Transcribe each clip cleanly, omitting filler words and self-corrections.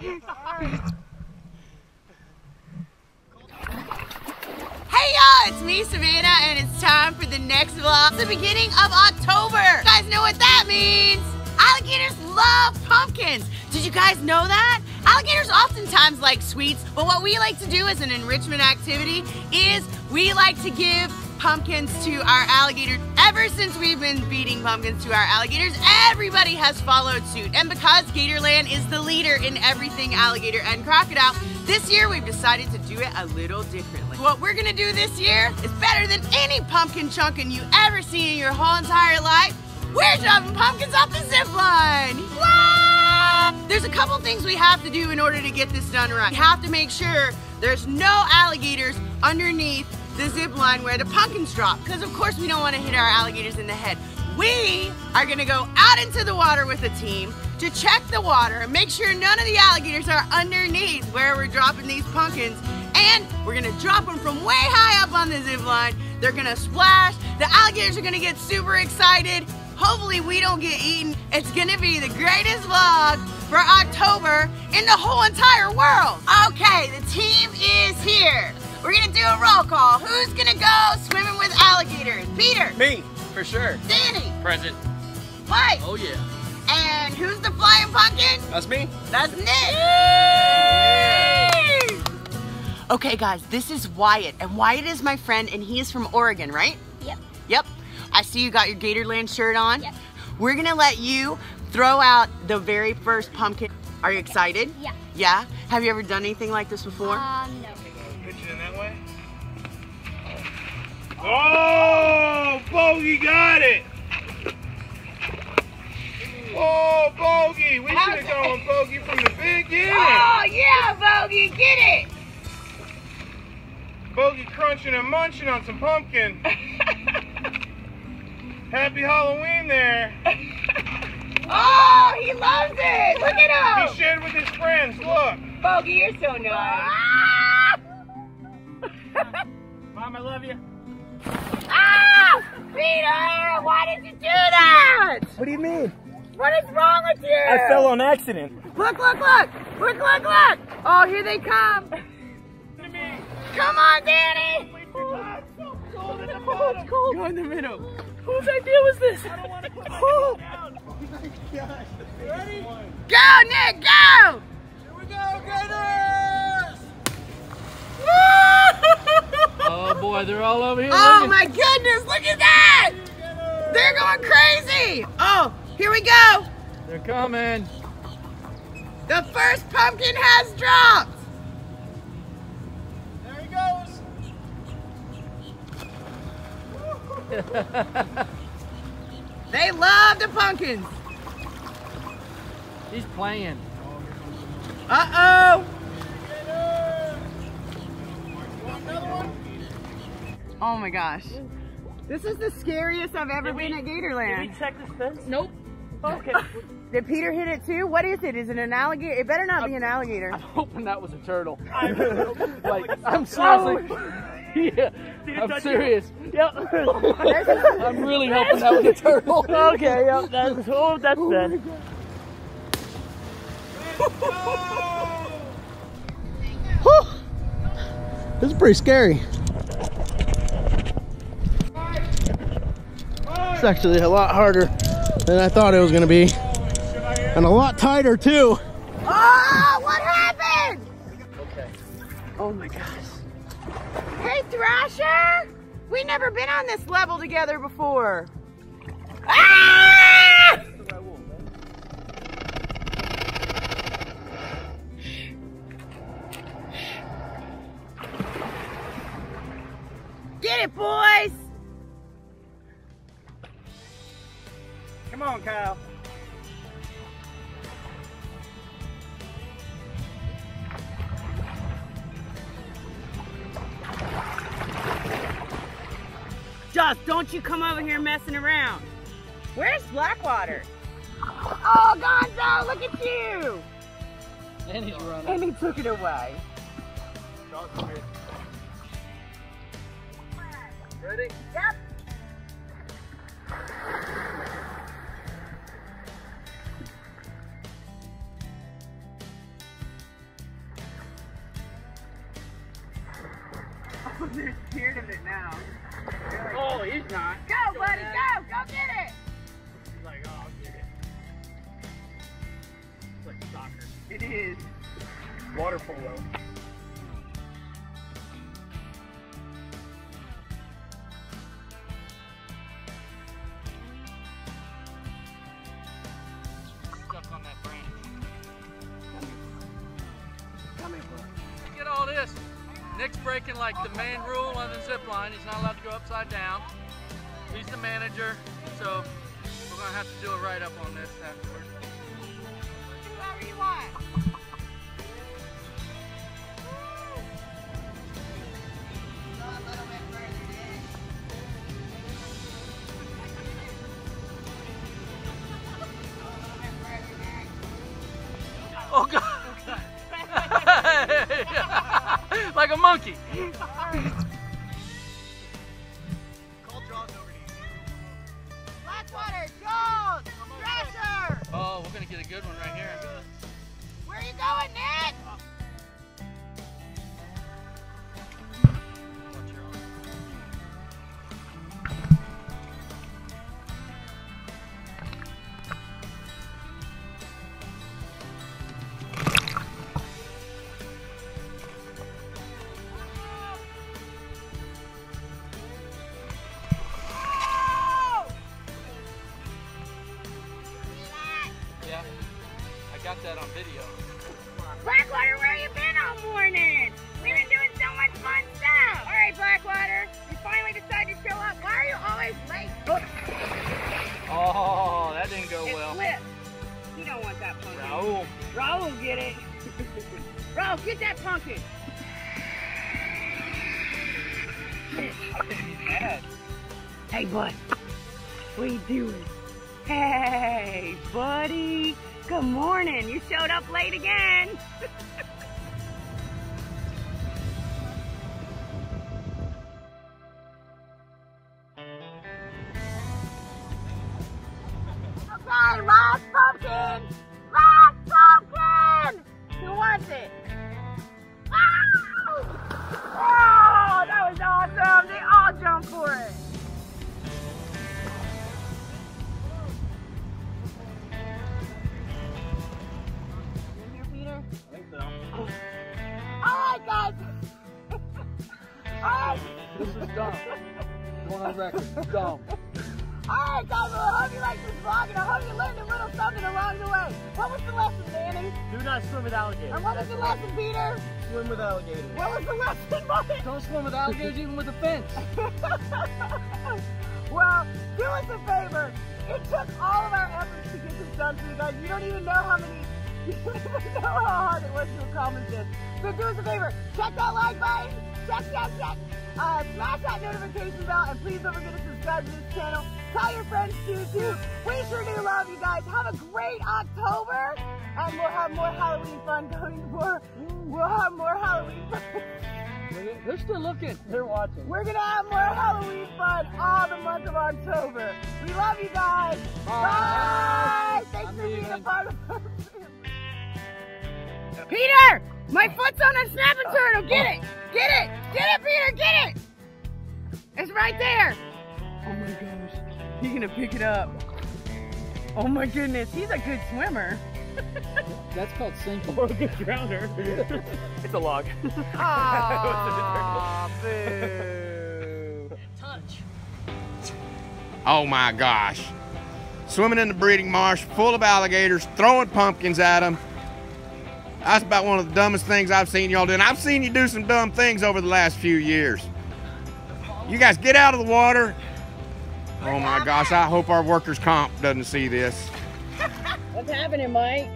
Here's the heart. Hey y'all, it's me, Savannah, and it's time for the next vlog. It's the beginning of October. You guys know what that means. Alligators love pumpkins. Did you guys know that? Alligators oftentimes like sweets, but what we like to do as an enrichment activity is we like to give pumpkins to our alligators. Ever since we've been feeding pumpkins to our alligators, everybody has followed suit. And because Gatorland is the leader in everything alligator and crocodile, this year we've decided to do it a little differently. What we're gonna do this year is better than any pumpkin chunkin' you ever seen in your whole entire life. We're dropping pumpkins off the zip line. There's a couple things we have to do in order to get this done right. We have to make sure there's no alligators underneath the zip line where the pumpkins drop, because of course we don't want to hit our alligators in the head. We are gonna go out into the water with a team to check the water and make sure none of the alligators are underneath where we're dropping these pumpkins, and we're gonna drop them from way high up on the zip line. They're gonna splash, the alligators are gonna get super excited. Hopefully we don't get eaten. It's gonna be the greatest vlog for October in the whole entire world. Okay, the team is here. We're gonna do a roll call. Who's gonna go swimming with alligators? Peter. Me, for sure. Danny. Present. Mike. Oh yeah. And who's the flying pumpkin? That's me. That's Nick. Yay! Okay guys, this is Wyatt, and Wyatt is my friend, and he is from Oregon, right? Yep. Yep. I see you got your Gatorland shirt on. Yep. We're gonna let you throw out the very first pumpkin. Are you excited? Yeah. Yeah? Have you ever done anything like this before? No. Pitch it in that way. Oh, Bogey got it! Oh, Bogey! We should have gone Bogey from the beginning! Oh, yeah, Bogey! Get it! Bogey crunching and munching on some pumpkin. Happy Halloween there. Oh, he loves it. Look at him. He shared with his friends. Look. Bogey, you're so nice. Mom, I love you. Ah, Peter, why did you do that? What do you mean? What is wrong with you? I fell on accident. Look, look, look. Look, look, look. Oh, here they come. Come on, Danny. Oh, it's so cold in the middle. It's cold. Go in the middle. Whose idea was this? I don't want to put my head down. Oh my gosh. Ready? Go, Nick, go! Here we go, Gators! Oh boy, they're all over here. Oh my goodness, look at that! They're going crazy! Oh, here we go! They're coming. The first pumpkin has dropped! They love the pumpkins. He's playing. Uh-oh. Oh my gosh. This is the scariest I've ever been at Gatorland. Did we check this fence? Nope. Okay. Did Peter hit it too? What is it? Is it an alligator? It better not be an alligator. I'm hoping that was a turtle. Like, I'm seriously. Yeah, I'm serious. Yep. I'm really hoping that was a turtle. Okay, yeah. That's, oh, that's that. This is pretty scary. It's actually a lot harder than I thought it was going to be. And a lot tighter, too. Oh, what happened? Okay. Oh, my gosh. Hey, Thrasher! We've never been on this level together before. Ah! Get it, boys! Come on, Kyle. Josh, don't you come over here messing around. Where's Blackwater? Oh, Gonzo, look at you! And he's running. And he took it away. Ready? Yep. They're scared of it now. Like, oh, he's not. Go, buddy, go! Go get it! He's like, oh, I'll get it. It's like soccer. It is. Water polo. Stuck on that branch. Come here, bro. Look at all this. Nick's breaking like the main rule on the zip line. He's not allowed to go upside down. He's the manager, so we're gonna have to do a write-up on this afterwards. Do whatever you want. Oh God! Like a monkey. Call Jaws over to you. Blackwater, Jaws, Thrasher. Oh, we're gonna get a good one right here. Where are you going, Nick? Got that on video. Blackwater, where you been all morning? We've been doing so much fun stuff. All right, Blackwater, you finally decided to show up. Why are you always late? Oh, that didn't go well. Slipped. You don't want that pumpkin. Raul. Raul, get it. Raul, get that pumpkin. I think he's mad. Hey, bud. What are you doing? Hey, buddy. Good morning. You showed up late again. Okay, last pumpkin. Last pumpkin. Who wants it? Wow. Oh, that was awesome. They all jumped for it. This is dumb. Going on record. Dumb. Alright guys, well, I hope you liked this vlog and I hope you learned a little something along the way. What was the lesson, Danny? Do not swim with alligators. And what was the lesson, Peter? Swim with alligators. What was the lesson, Mike? Don't swim with alligators even with a fence. Well, do us a favor. It took all of our efforts to get this done for you guys. You don't even know how many. You don't even know how hard it was to accomplish this. So do us a favor. Check that like button. Check. Smash that notification bell and please don't forget to subscribe to this channel. Tell your friends too. We sure do love you guys. Have a great October and we'll have more Halloween fun going forward. We'll have more Halloween fun. They're still looking. They're watching. We're going to have more Halloween fun all the month of October. We love you guys. Bye. Thanks for being a part of our family. Peter, my foot's on a snapping turtle. Get it. Get it! Get it, Peter! Get it! It's right there! Oh my gosh. He's gonna pick it up. Oh my goodness, he's a good swimmer. That's called sinking. Or a good drowner. It's a log. Aww, boo. Touch. Oh my gosh. Swimming in the breeding marsh, full of alligators, throwing pumpkins at them. That's about one of the dumbest things I've seen y'all do. And I've seen you do some dumb things over the last few years. You guys get out of the water. Oh my gosh, I hope our workers' comp doesn't see this. What's happening, Mike?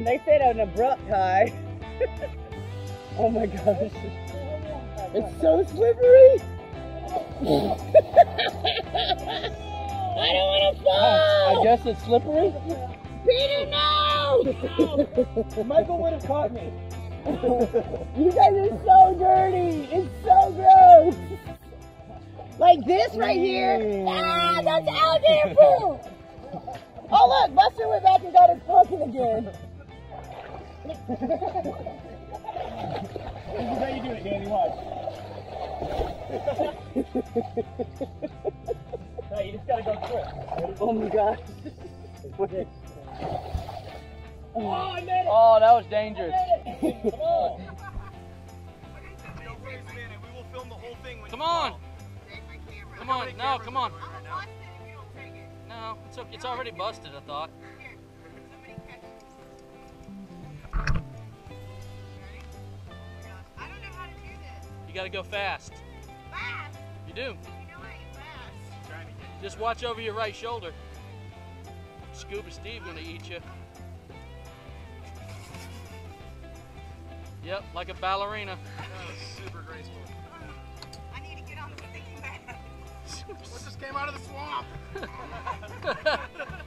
They said an abrupt high. Oh my gosh. It's so slippery. I don't want to fall. I guess it's slippery. Peter, no! Michael would have caught me. You guys are so dirty. It's so gross. Like this right here. Ah, that's alligator poo. Oh look, Buster went back and got his pumpkin again. This is how you do it, Danny. Watch. No, you just gotta go quick. Oh my God. Oh, I made it. Oh, that was dangerous. Come on. We will film the whole thing. Come on. Come on. No, come on. No, it's okay. It's already busted, I thought. You gotta go fast. Fast? You do. You know I ain't fast. Just watch over your right shoulder. Scuba Steve gonna eat you. Yep, like a ballerina. That was super graceful. I need to get on something bad. What just came out of the swamp?